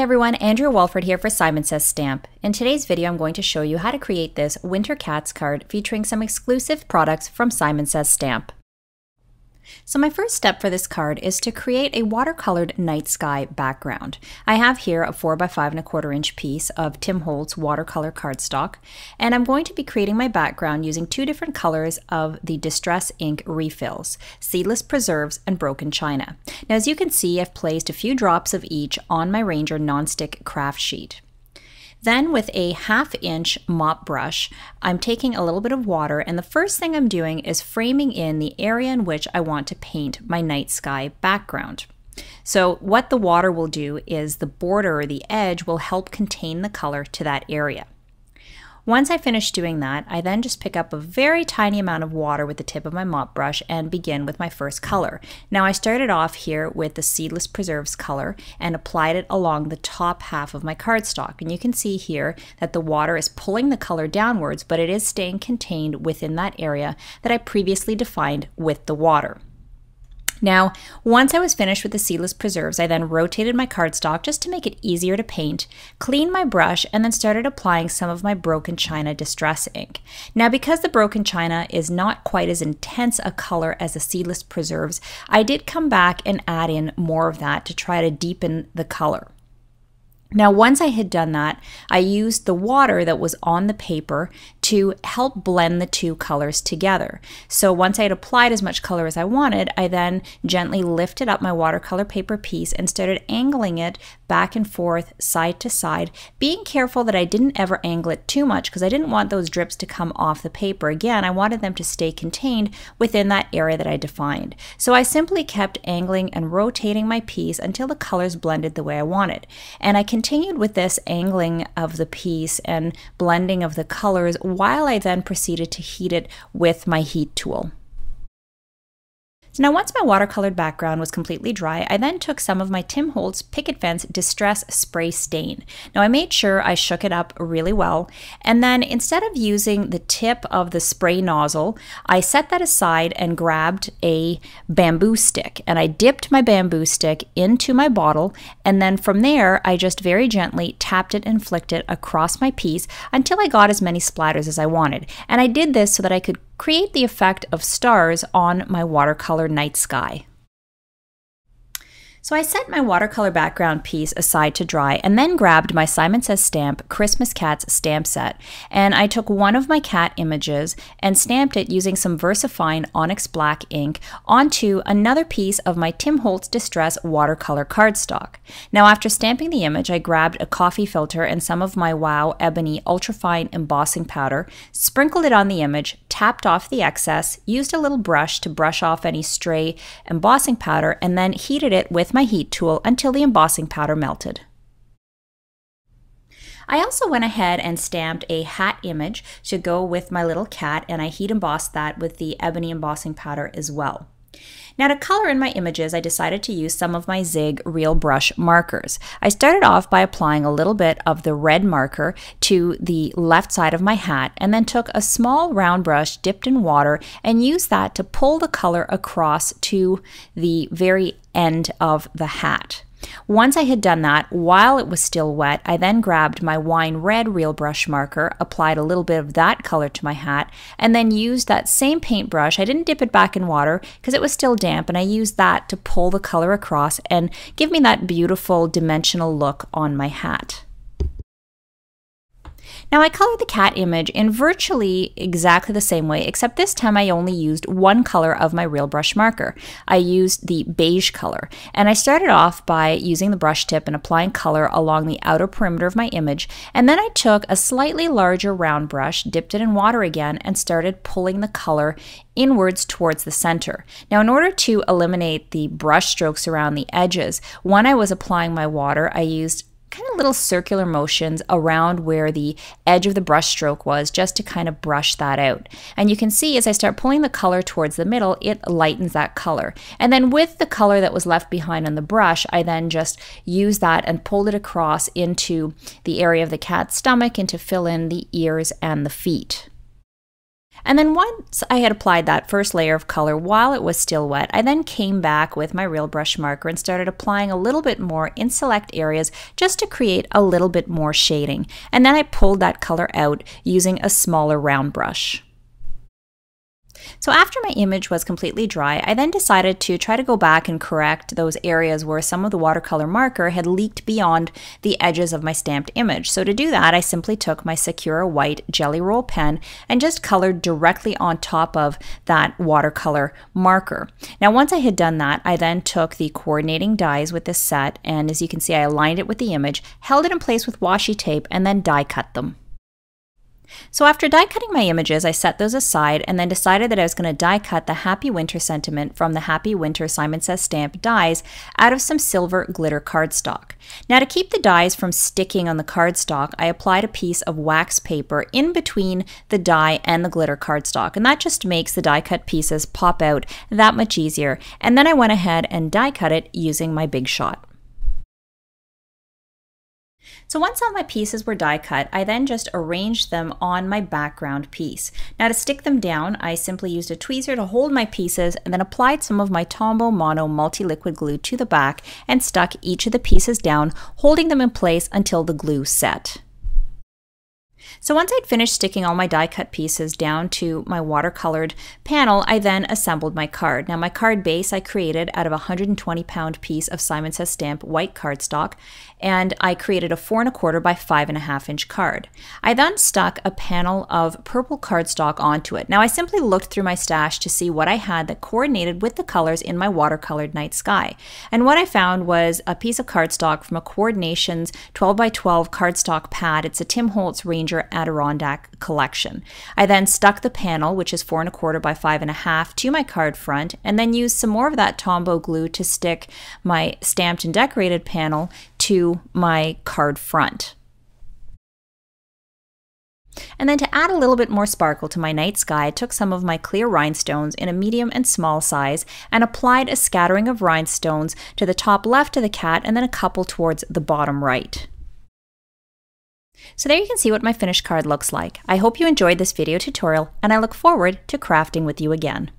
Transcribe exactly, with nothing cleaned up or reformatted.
Hey everyone, Andrew Walford here for Simon Says Stamp. In today's video, I'm going to show you how to create this Winter Cats card featuring some exclusive products from Simon Says Stamp. So my first step for this card is to create a watercolored night sky background. I have here a four by five and a quarter inch piece of Tim Holtz watercolor cardstock, and I'm going to be creating my background using two different colors of the Distress Ink refills, Seedless Preserves and Broken China. Now as you can see, I've placed a few drops of each on my Ranger nonstick craft sheet. Then with a half inch mop brush, I'm taking a little bit of water, and the first thing I'm doing is framing in the area in which I want to paint my night sky background. So what the water will do is the border or the edge will help contain the color to that area. Once I finish doing that, I then just pick up a very tiny amount of water with the tip of my mop brush and begin with my first color. Now I started off here with the Seedless Preserves color and applied it along the top half of my cardstock. And you can see here that the water is pulling the color downwards, but it is staying contained within that area that I previously defined with the water. Now, once I was finished with the Seedless Preserves, I then rotated my cardstock just to make it easier to paint, cleaned my brush, and then started applying some of my Broken China Distress Ink. Now, because the Broken China is not quite as intense a color as the Seedless Preserves, I did come back and add in more of that to try to deepen the color. Now, once I had done that, I used the water that was on the paper to help blend the two colors together. So once I had applied as much color as I wanted, I then gently lifted up my watercolor paper piece and started angling it back and forth, side to side, being careful that I didn't ever angle it too much because I didn't want those drips to come off the paper. Again, I wanted them to stay contained within that area that I defined. So I simply kept angling and rotating my piece until the colors blended the way I wanted. And I can continued with this angling of the piece and blending of the colors while I then proceeded to heat it with my heat tool. So now once my watercolored background was completely dry, I then took some of my Tim Holtz Picket Fence Distress Spray Stain. Now I made sure I shook it up really well, and then instead of using the tip of the spray nozzle, I set that aside and grabbed a bamboo stick, and I dipped my bamboo stick into my bottle, and then from there I just very gently tapped it and flicked it across my piece until I got as many splatters as I wanted. And I did this so that I could create the effect of stars on my watercolor night sky. So I set my watercolor background piece aside to dry and then grabbed my Simon Says Stamp Christmas Cats stamp set, and I took one of my cat images and stamped it using some Versafine Onyx Black ink onto another piece of my Tim Holtz Distress watercolor cardstock. Now after stamping the image, I grabbed a coffee filter and some of my Wow Ebony Ultra Fine embossing powder, sprinkled it on the image, tapped off the excess, used a little brush to brush off any stray embossing powder, and then heated it with my heat tool until the embossing powder melted. I also went ahead and stamped a hat image to go with my little cat, and I heat embossed that with the ebony embossing powder as well. Now to color in my images, I decided to use some of my Zig Real Brush markers. I started off by applying a little bit of the red marker to the left side of my hat, and then took a small round brush dipped in water and used that to pull the color across to the very end of the hat. Once I had done that, while it was still wet, I then grabbed my Wine Red Real Brush Marker, applied a little bit of that color to my hat, and then used that same paintbrush. I didn't dip it back in water because it was still damp, and I used that to pull the color across and give me that beautiful dimensional look on my hat. Now I colored the cat image in virtually exactly the same way, except this time I only used one color of my Real Brush marker. I used the beige color, and I started off by using the brush tip and applying color along the outer perimeter of my image, and then I took a slightly larger round brush, dipped it in water again, and started pulling the color inwards towards the center. Now in order to eliminate the brush strokes around the edges, when I was applying my water, I used kind of little circular motions around where the edge of the brush stroke was, just to kind of brush that out. And you can see as I start pulling the color towards the middle, it lightens that color. And then with the color that was left behind on the brush, I then just used that and pulled it across into the area of the cat's stomach and to fill in the ears and the feet. And then once I had applied that first layer of color while it was still wet, I then came back with my real brush marker and started applying a little bit more in select areas just to create a little bit more shading. And then I pulled that color out using a smaller round brush. So after my image was completely dry, I then decided to try to go back and correct those areas where some of the watercolor marker had leaked beyond the edges of my stamped image. So to do that, I simply took my Sakura White Jelly Roll pen and just colored directly on top of that watercolor marker. Now once I had done that, I then took the coordinating dies with this set, and as you can see, I aligned it with the image, held it in place with washi tape, and then die cut them. So after die cutting my images, I set those aside and then decided that I was going to die cut the Happy Winter sentiment from the Happy Winter Simon Says Stamp dies out of some silver glitter cardstock. Now to keep the dies from sticking on the cardstock, I applied a piece of wax paper in between the die and the glitter cardstock, and that just makes the die cut pieces pop out that much easier. And then I went ahead and die cut it using my Big Shot. So once all my pieces were die cut, I then just arranged them on my background piece. Now to stick them down, I simply used a tweezer to hold my pieces and then applied some of my Tombow Mono Multi Liquid Glue to the back and stuck each of the pieces down, holding them in place until the glue set. So once I'd finished sticking all my die cut pieces down to my watercolored panel, I then assembled my card. Now my card base I created out of a one hundred twenty pound piece of Simon Says Stamp white cardstock, and I created a four and a quarter by five and a half inch card. I then stuck a panel of purple cardstock onto it. Now I simply looked through my stash to see what I had that coordinated with the colors in my watercolored night sky. And what I found was a piece of cardstock from a Core'dinations twelve by twelve cardstock pad. It's a Tim Holtz Ranger Adirondack collection. I then stuck the panel, which is four and a quarter by five and a half, to my card front, and then used some more of that Tombow glue to stick my stamped and decorated panel to my card front. And then to add a little bit more sparkle to my night sky, I took some of my clear rhinestones in a medium and small size and applied a scattering of rhinestones to the top left of the cat and then a couple towards the bottom right. So there you can see what my finished card looks like. I hope you enjoyed this video tutorial, and I look forward to crafting with you again.